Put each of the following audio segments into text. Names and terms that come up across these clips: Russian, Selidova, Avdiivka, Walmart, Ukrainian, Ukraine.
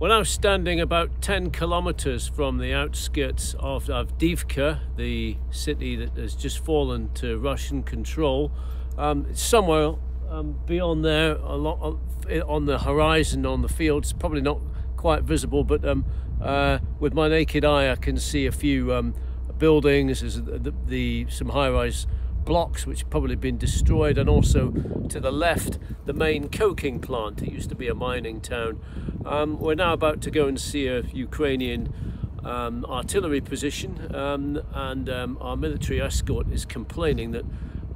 We're now standing about 10 kilometers from the outskirts of Avdiivka, the city that has just fallen to Russian control. Somewhere beyond there, on the horizon, on the fields, probably not quite visible, but with my naked eye I can see a few buildings, some high-rise blocks which have probably been destroyed, and also to the left the main coking plant. It used to be a mining town. We're now about to go and see a Ukrainian artillery position, our military escort is complaining that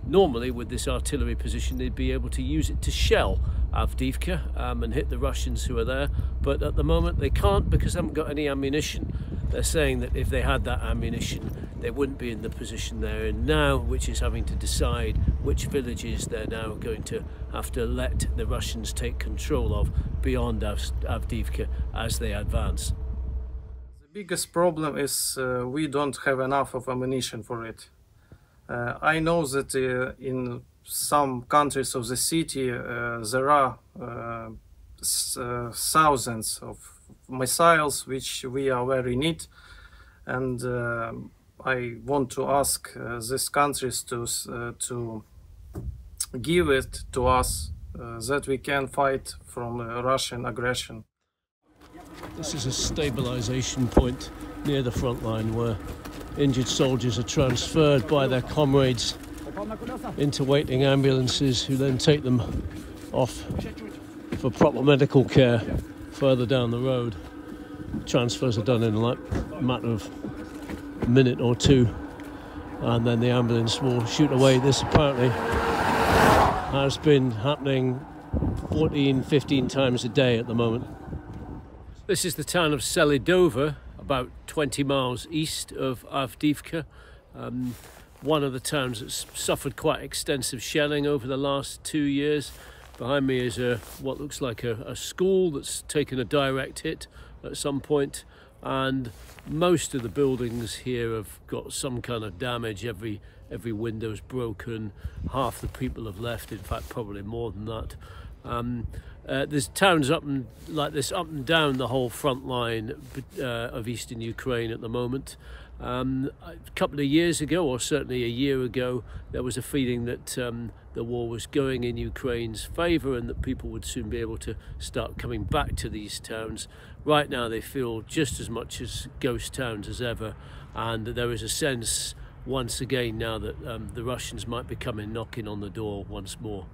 normally with this artillery position they'd be able to use it to shell Avdiivka and hit the Russians who are there, but at the moment they can't because they haven't got any ammunition. They're saying that if they had that ammunition they wouldn't be in the position they're in now, which is having to decide which villages they're now going to have to let the Russians take control of beyond Avdiivka as they advance. The biggest problem is we don't have enough of ammunition for it. I know that in some countries of the city there are thousands of missiles which we are very need, and I want to ask these countries to give it to us that we can fight from Russian aggression. This is a stabilization point near the front line where injured soldiers are transferred by their comrades into waiting ambulances, who then take them off for proper medical care further down the road. Transfers are done in a matter of a minute or two, and then the ambulance will shoot away. This apparently has been happening 14–15 times a day at the moment. This is the town of Selidova, about 20 miles east of Avdiivka, one of the towns that's suffered quite extensive shelling over the last 2 years. Behind me is what looks like a school that's taken a direct hit at some point, and most of the buildings here have got some kind of damage. Every window's broken, half the people have left, in fact probably more than that. There's towns up and down the whole front line of eastern Ukraine at the moment. A couple of years ago, or certainly a year ago, there was a feeling that the war was going in Ukraine's favour and that people would soon be able to start coming back to these towns. Right now they feel just as much as ghost towns as ever, and there is a sense once again now that the Russians might be coming knocking on the door once more.